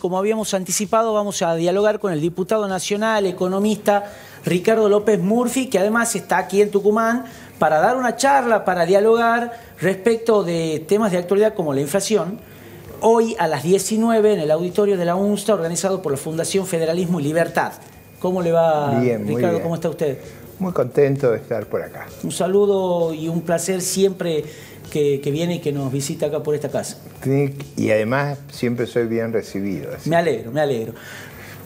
Como habíamos anticipado, vamos a dialogar con el diputado nacional, economista Ricardo López Murphy, que además está aquí en Tucumán para dar una charla, para dialogar respecto de temas de actualidad como la inflación. Hoy a las 19 en el auditorio de la UNSTA, organizado por la Fundación Federalismo y Libertad. ¿Cómo le va, bien, Ricardo? Muy bien. ¿Cómo está usted? Muy contento de estar por acá. Un saludo y un placer siempre que viene y que nos visita acá por esta casa. Y además siempre soy bien recibido. Así. Me alegro, me alegro.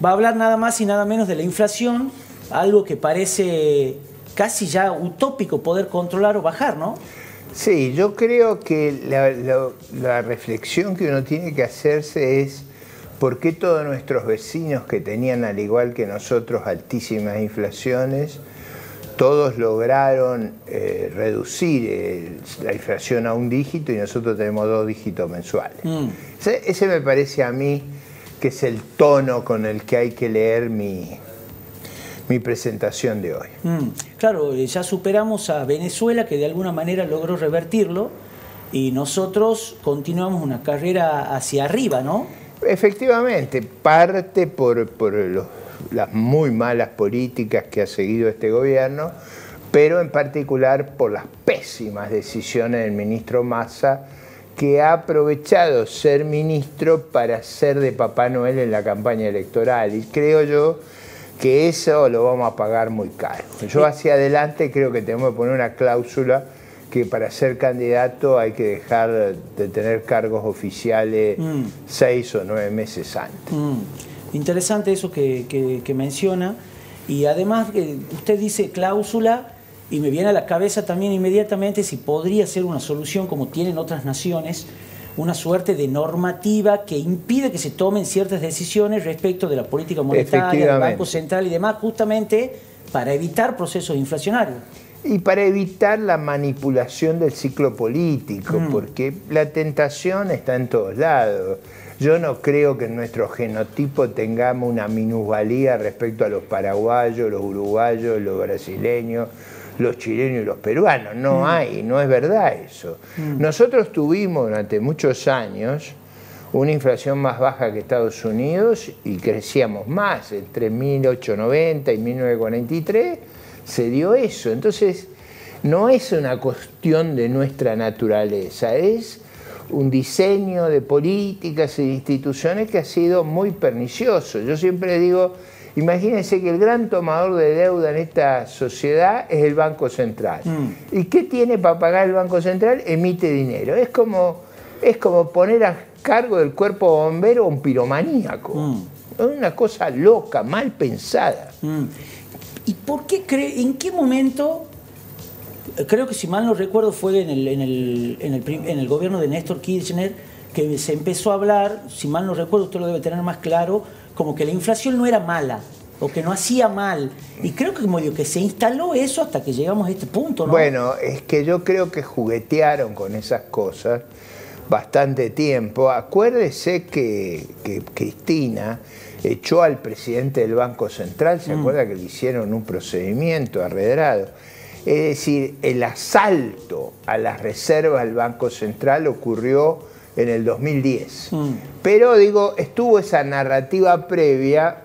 Va a hablar nada más y nada menos de la inflación, algo que parece casi ya utópico poder controlar o bajar, ¿no? Sí, yo creo que la reflexión que uno tiene que hacerse es por qué todos nuestros vecinos que tenían al igual que nosotros altísimas inflaciones, todos lograron reducir la inflación a un dígito y nosotros tenemos dos dígitos mensuales. Ese me parece a mí que es el tono con el que hay que leer mi presentación de hoy. Claro, ya superamos a Venezuela, que de alguna manera logró revertirlo, y nosotros continuamos una carrera hacia arriba, ¿no? Efectivamente, parte por las muy malas políticas que ha seguido este gobierno, pero en particular por las pésimas decisiones del ministro Massa, que ha aprovechado ser ministro para ser de Papá Noel en la campaña electoral. Y creo yo que eso lo vamos a pagar muy caro. Yo hacia adelante creo que tenemos que poner una cláusula que para ser candidato hay que dejar de tener cargos oficiales 6 o 9 meses antes. Interesante eso que menciona, y además usted dice cláusula y me viene a la cabeza también inmediatamente si podría ser una solución como tienen otras naciones, una suerte de normativa que impide que se tomen ciertas decisiones respecto de la política monetaria, del Banco Central y demás, justamente para evitar procesos inflacionarios. Y para evitar la manipulación del ciclo político, porque la tentación está en todos lados. Yo no creo que en nuestro genotipo tengamos una minusvalía respecto a los paraguayos, los uruguayos, los brasileños, los chilenos y los peruanos. No hay, no es verdad eso. Nosotros tuvimos durante muchos años una inflación más baja que Estados Unidos y crecíamos más. Entre 1890 y 1943 se dio eso. Entonces, no es una cuestión de nuestra naturaleza, es un diseño de políticas e instituciones que ha sido muy pernicioso. Yo siempre digo, imagínense que el gran tomador de deuda en esta sociedad es el Banco Central. ¿Y qué tiene para pagar el Banco Central? Emite dinero. Es como poner a cargo del cuerpo bombero a un piromaníaco. Es una cosa loca, mal pensada. ¿Y por qué en qué momento? Creo que si mal no recuerdo fue en el gobierno de Néstor Kirchner que se empezó a hablar, si mal no recuerdo, usted lo debe tener más claro, como que la inflación no era mala o que no hacía mal. Y creo que medio que se instaló eso hasta que llegamos a este punto, ¿no? Bueno, es que yo creo que juguetearon con esas cosas bastante tiempo. Acuérdese que Cristina echó al presidente del Banco Central, ¿se acuerda que le hicieron un procedimiento arredrado? Es decir, el asalto a las reservas del Banco Central ocurrió en el 2010. Pero, digo, estuvo esa narrativa previa,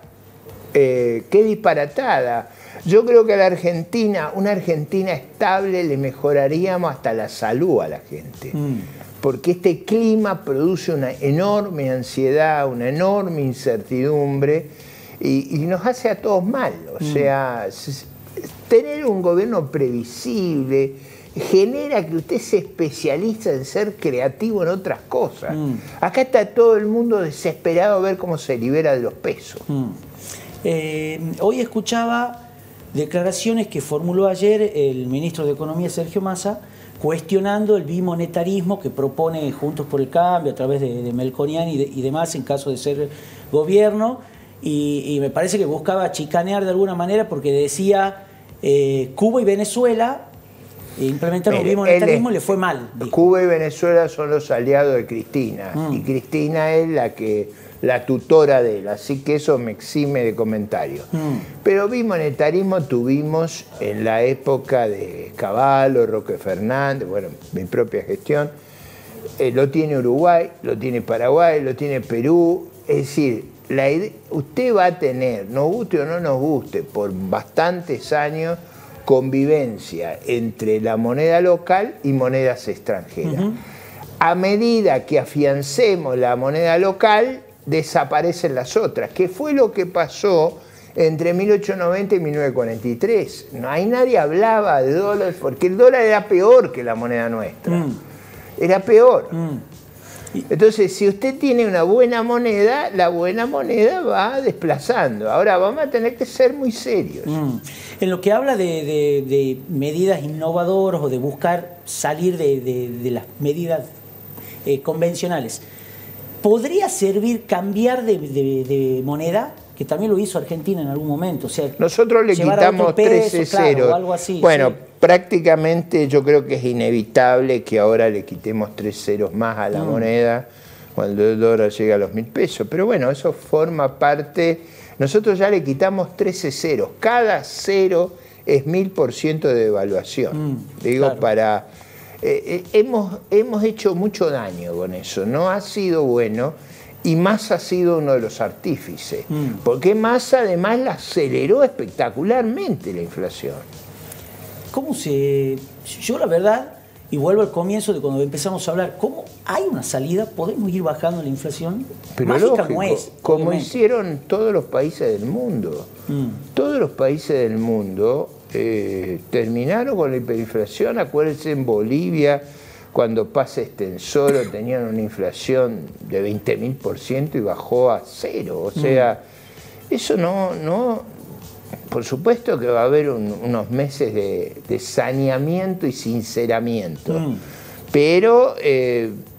qué disparatada. Yo creo que a la Argentina, una Argentina estable, le mejoraríamos hasta la salud a la gente. Porque este clima produce una enorme ansiedad, una enorme incertidumbre y nos hace a todos mal. O sea, tener un gobierno previsible genera que usted se especializa en ser creativo en otras cosas. Acá está todo el mundo desesperado a ver cómo se libera de los pesos. Hoy escuchaba declaraciones que formuló ayer el ministro de Economía, Sergio Massa, cuestionando el bimonetarismo que propone Juntos por el Cambio a través de Melconian y demás en caso de ser gobierno. Y me parece que buscaba chicanear de alguna manera porque decía Cuba y Venezuela implementaron el bimonetarismo y le fue mal. Dijo. Cuba y Venezuela son los aliados de Cristina y Cristina es la tutora de él, así que eso me exime de comentario. Pero bimonetarismo tuvimos en la época de Cavallo, Roque Fernández, bueno, mi propia gestión. Lo tiene Uruguay, lo tiene Paraguay, lo tiene Perú. Es decir, usted va a tener, nos guste o no nos guste, por bastantes años, convivencia entre la moneda local y monedas extranjeras. Uh-huh. A medida que afiancemos la moneda local, desaparecen las otras, que fue lo que pasó entre 1890 y 1943. No, ahí nadie hablaba de dólares, porque el dólar era peor que la moneda nuestra. Mm. Era peor. Mm. Entonces, si usted tiene una buena moneda, la buena moneda va desplazando. Ahora vamos a tener que ser muy serios. Mm. En lo que habla de medidas innovadoras o de buscar salir de las medidas convencionales, ¿podría servir cambiar de moneda? Que también lo hizo Argentina en algún momento. O sea, nosotros le quitamos 13 ceros. Bueno, prácticamente yo creo que es inevitable que ahora le quitemos 3 ceros más a la moneda cuando el dólar llega a los 1000 pesos. Pero bueno, eso forma parte. Nosotros ya le quitamos 13 ceros. Cada cero es 1000% de devaluación. Digo, claro. Hemos hecho mucho daño con eso. No ha sido bueno. Y Massa ha sido uno de los artífices, porque Massa además la aceleró espectacularmente la inflación. ¿Cómo se...? Yo la verdad, y vuelvo al comienzo de cuando empezamos a hablar, ¿cómo hay una salida? ¿Podemos ir bajando la inflación? Pero mágica lógico, no es, como obviamente hicieron todos los países del mundo. Todos los países del mundo terminaron con la hiperinflación. Acuérdense en Bolivia, cuando pasa Estensoro, tenían una inflación de 20.000% y bajó a 0. O sea, eso no... Por supuesto que va a haber unos meses de saneamiento y sinceramiento. Pero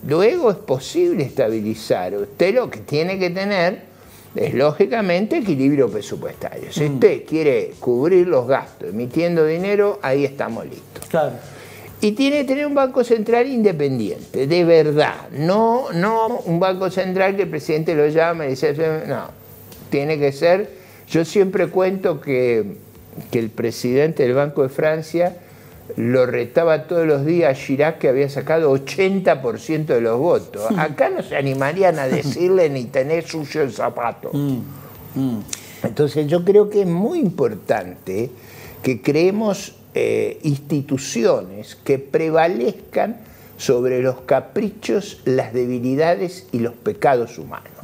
luego es posible estabilizar. Usted lo que tiene que tener es, lógicamente, equilibrio presupuestario. Si usted quiere cubrir los gastos emitiendo dinero, ahí estamos listos. Claro. Y tiene que tener un Banco Central independiente, de verdad. No un Banco Central que el presidente lo llama y dice... No, tiene que ser... Yo siempre cuento que el presidente del Banco de Francia lo retaba todos los días a Chirac, que había sacado 80% de los votos. Acá no se animarían a decirle ni tener sucio el zapato. Entonces yo creo que es muy importante que creemos... instituciones que prevalezcan sobre los caprichos, las debilidades y los pecados humanos.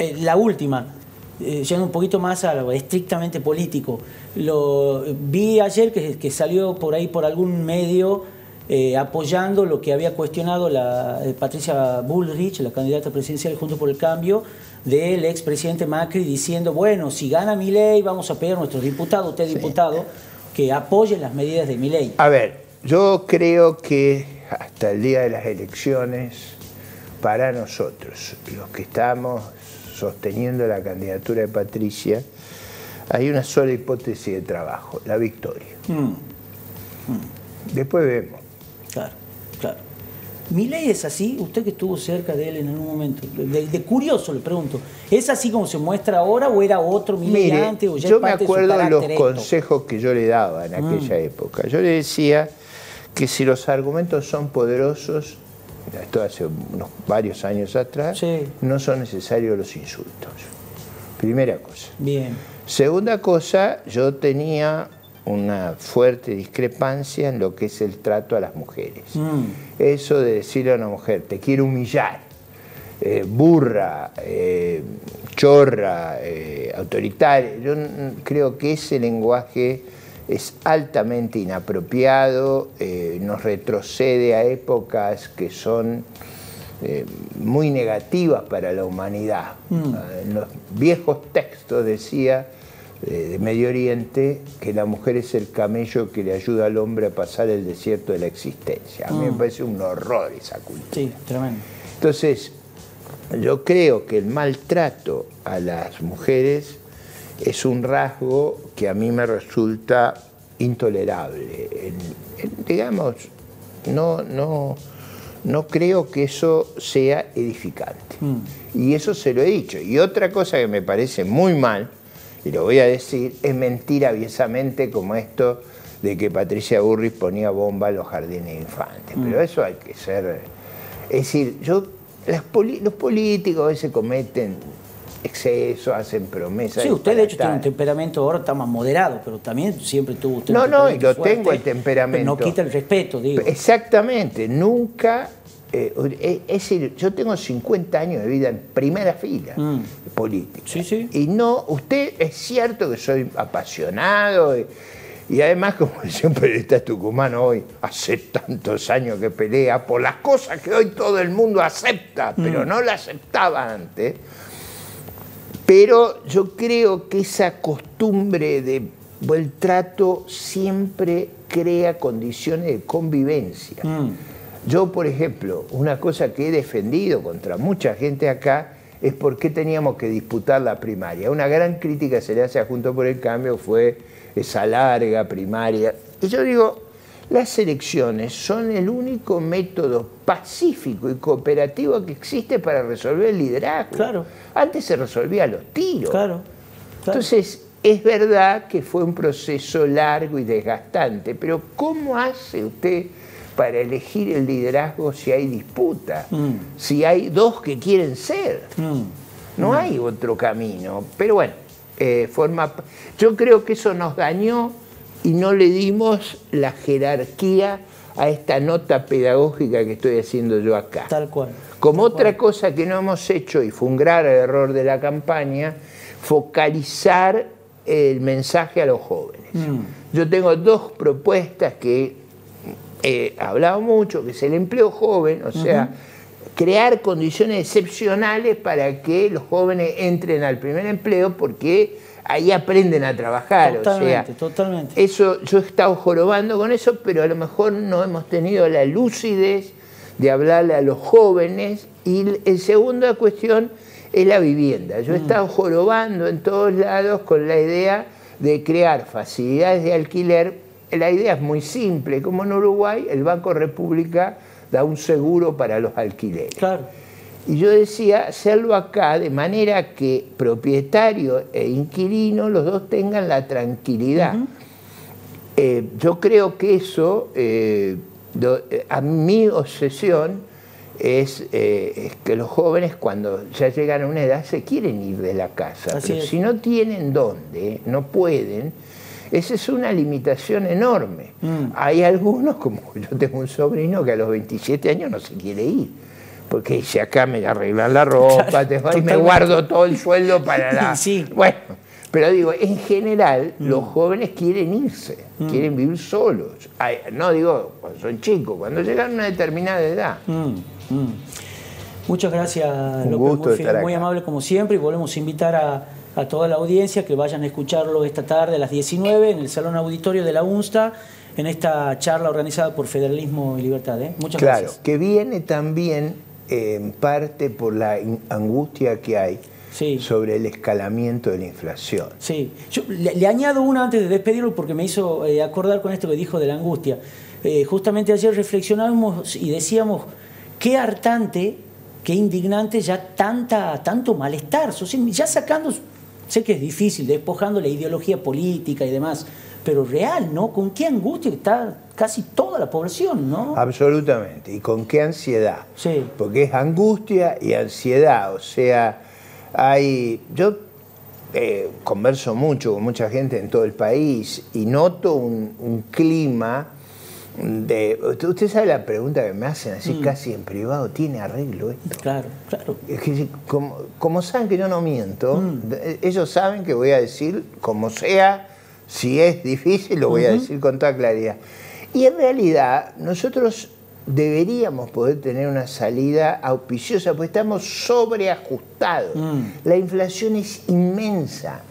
La última, yendo un poquito más a lo estrictamente político, lo vi ayer que salió por ahí por algún medio apoyando lo que había cuestionado la Patricia Bullrich, la candidata presidencial Juntos por el Cambio, del expresidente Macri, diciendo, bueno, si gana Milei vamos a pedir a nuestros diputados, usted diputado, que apoyen las medidas de Milei. A ver, yo creo que hasta el día de las elecciones, para nosotros, los que estamos sosteniendo la candidatura de Patricia, hay una sola hipótesis de trabajo, la victoria. Después vemos. Claro, claro. ¿Milei es así? Usted que estuvo cerca de él en algún momento, de curioso le pregunto, ¿es así como se muestra ahora o era otro Milei antes? O ya yo me acuerdo de los consejos que yo le daba en aquella época. Yo le decía que si los argumentos son poderosos, esto hace unos varios años atrás, no son necesarios los insultos. Primera cosa. Bien. Segunda cosa, yo tenía una fuerte discrepancia en lo que es el trato a las mujeres. Eso de decirle a una mujer, te quiero humillar, burra, chorra, autoritaria, yo creo que ese lenguaje es altamente inapropiado, nos retrocede a épocas que son muy negativas para la humanidad. En los viejos textos decía, de Medio Oriente, que la mujer es el camello que le ayuda al hombre a pasar el desierto de la existencia. A mí me parece un horror esa cultura. Sí, tremendo. Entonces, yo creo que el maltrato a las mujeres es un rasgo que a mí me resulta intolerable. Digamos, no creo que eso sea edificante. Y eso se lo he dicho. Y otra cosa que me parece muy mal, y lo voy a decir, es mentira aviesamente como esto de que Patricia Bullrich ponía bomba en los jardines de infantes. Pero eso hay que ser... Es decir, yo Los políticos a veces cometen excesos, hacen promesas. Sí, usted de hecho tiene un temperamento, ahora está más moderado, pero también siempre tuvo usted un temperamento. No, no, yo tengo el temperamento. Pero no quita el respeto, digo. Exactamente, nunca... es decir, yo tengo 50 años de vida en primera fila política. Sí, sí. Y no, usted es cierto que soy apasionado y además, como decía un periodista tucumano hoy, hace tantos años que pelea por las cosas que hoy todo el mundo acepta, pero no la aceptaba antes. Pero yo creo que esa costumbre de buen trato siempre crea condiciones de convivencia. Yo, por ejemplo, una cosa que he defendido contra mucha gente acá es por qué teníamos que disputar la primaria. Una gran crítica que se le hace a Juntos por el Cambio fue esa larga primaria. Y yo digo, las elecciones son el único método pacífico y cooperativo que existe para resolver el liderazgo. Claro. Antes se resolvía a los tiros. Claro. Claro. Entonces, es verdad que fue un proceso largo y desgastante, pero ¿cómo hace usted para elegir el liderazgo si hay disputa, si hay dos que quieren ser? No hay otro camino. Pero bueno, yo creo que eso nos dañó y no le dimos la jerarquía a esta nota pedagógica que estoy haciendo yo acá. Tal cual. Como otra cosa que no hemos hecho, y fue un grave error de la campaña, focalizar el mensaje a los jóvenes. Yo tengo dos propuestas que... he hablado mucho, que es el empleo joven, o sea, crear condiciones excepcionales para que los jóvenes entren al primer empleo porque ahí aprenden a trabajar. Totalmente, o sea, totalmente. Eso, yo he estado jorobando con eso, pero a lo mejor no hemos tenido la lucidez de hablarle a los jóvenes. Y la segunda cuestión es la vivienda. Yo he estado jorobando en todos lados con la idea de crear facilidades de alquiler. La idea es muy simple, como en Uruguay el Banco República da un seguro para los alquileres. Claro. Y yo decía, hacerlo acá de manera que propietario e inquilino los dos tengan la tranquilidad. Yo creo que eso, a mi obsesión, es que los jóvenes cuando ya llegan a una edad se quieren ir de la casa. Así pero es. Si no tienen dónde, no pueden... Esa es una limitación enorme. Hay algunos, como yo tengo un sobrino que a los 27 años no se quiere ir, porque dice, acá me arreglan la ropa, claro, y me guardo todo el sueldo para la... Sí. Bueno, pero digo, en general, los jóvenes quieren irse, quieren vivir solos. Ay, no digo, son chicos, cuando llegan a una determinada edad. Muchas gracias, López. Un gusto estar acá. Muy amable como siempre, y volvemos a invitar a toda la audiencia que vayan a escucharlo esta tarde a las 19 en el Salón Auditorio de la UNSTA, en esta charla organizada por Federalismo y Libertad. Muchas gracias. Claro, que viene también en parte por la angustia que hay sobre el escalamiento de la inflación. Sí, yo le añado una antes de despedirlo porque me hizo acordar con esto que dijo de la angustia. Justamente ayer reflexionábamos y decíamos qué hartante, qué indignante ya tanto malestar, ya sacando... Sé que es difícil, despojando la ideología política y demás, pero real, ¿no? Con qué angustia está casi toda la población, ¿no? Absolutamente, y con qué ansiedad. Sí. Porque es angustia y ansiedad, o sea, hay... Yo converso mucho con mucha gente en todo el país y noto un clima de... Usted sabe la pregunta que me hacen así casi en privado, ¿tiene arreglo esto? Claro, claro. Es que, como saben que yo no miento, ellos saben que voy a decir como sea, si es difícil lo voy a decir con toda claridad. Y en realidad nosotros deberíamos poder tener una salida auspiciosa porque estamos sobreajustados. La inflación es inmensa.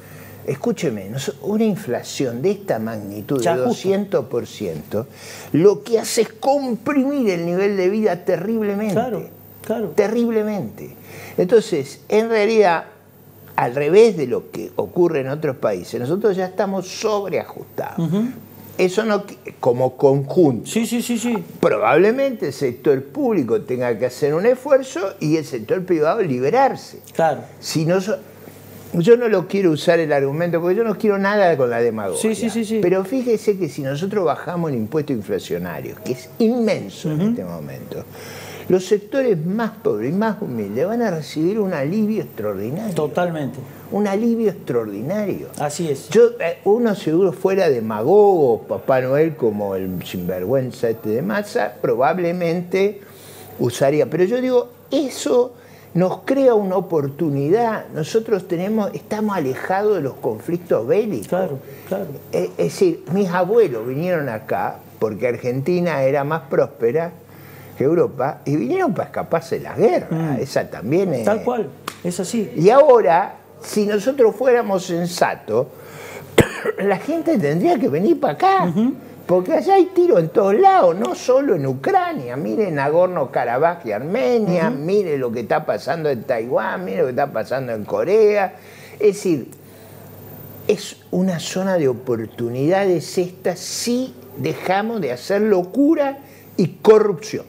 Escúcheme, una inflación de esta magnitud, de 200%, lo que hace es comprimir el nivel de vida terriblemente. Claro, claro. Terriblemente. Entonces, en realidad, al revés de lo que ocurre en otros países, nosotros ya estamos sobreajustados. Eso no, como conjunto. Sí. Probablemente el sector público tenga que hacer un esfuerzo y el sector privado liberarse. Claro. Si no... Yo no lo quiero usar el argumento porque yo no quiero nada con la demagogia. Sí. Pero fíjese que si nosotros bajamos el impuesto inflacionario, que es inmenso en este momento, los sectores más pobres y más humildes van a recibir un alivio extraordinario. Totalmente. Un alivio extraordinario. Así es. Yo, uno seguro fuera demagogo, Papá Noel, como el sinvergüenza este de Massa, probablemente usaría. Pero yo digo, eso nos crea una oportunidad. Nosotros estamos alejados de los conflictos bélicos. Claro, claro. Es decir, mis abuelos vinieron acá porque Argentina era más próspera que Europa y vinieron para escaparse de las guerras. Esa también es... Tal cual, es así. Y ahora, si nosotros fuéramos sensatos, la gente tendría que venir para acá. Porque allá hay tiros en todos lados, no solo en Ucrania. Mire Nagorno-Karabaj y Armenia, mire lo que está pasando en Taiwán, mire lo que está pasando en Corea. Es decir, es una zona de oportunidades esta si dejamos de hacer locura y corrupción.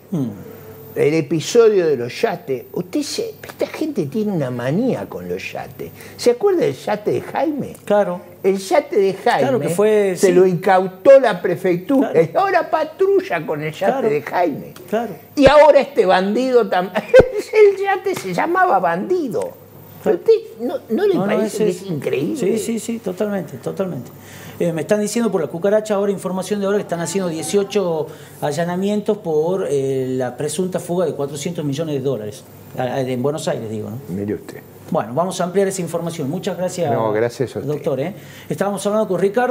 El episodio de los yates, usted dice, esta gente tiene una manía con los yates. ¿Se acuerda del yate de Jaime? Claro. El yate de Jaime se lo incautó la prefectura. Claro. Y ahora patrulla con el yate de Jaime. Claro. Y ahora este bandido también. El yate se llamaba bandido. Claro. ¿Usted no le parece que es increíble? Sí, sí, sí, totalmente, totalmente. Me están diciendo por la cucaracha ahora, información de ahora, que están haciendo 18 allanamientos por la presunta fuga de $400 millones en Buenos Aires, digo, ¿no? Mire usted. Bueno, vamos a ampliar esa información. Muchas gracias, doctor. Estábamos hablando con Ricardo.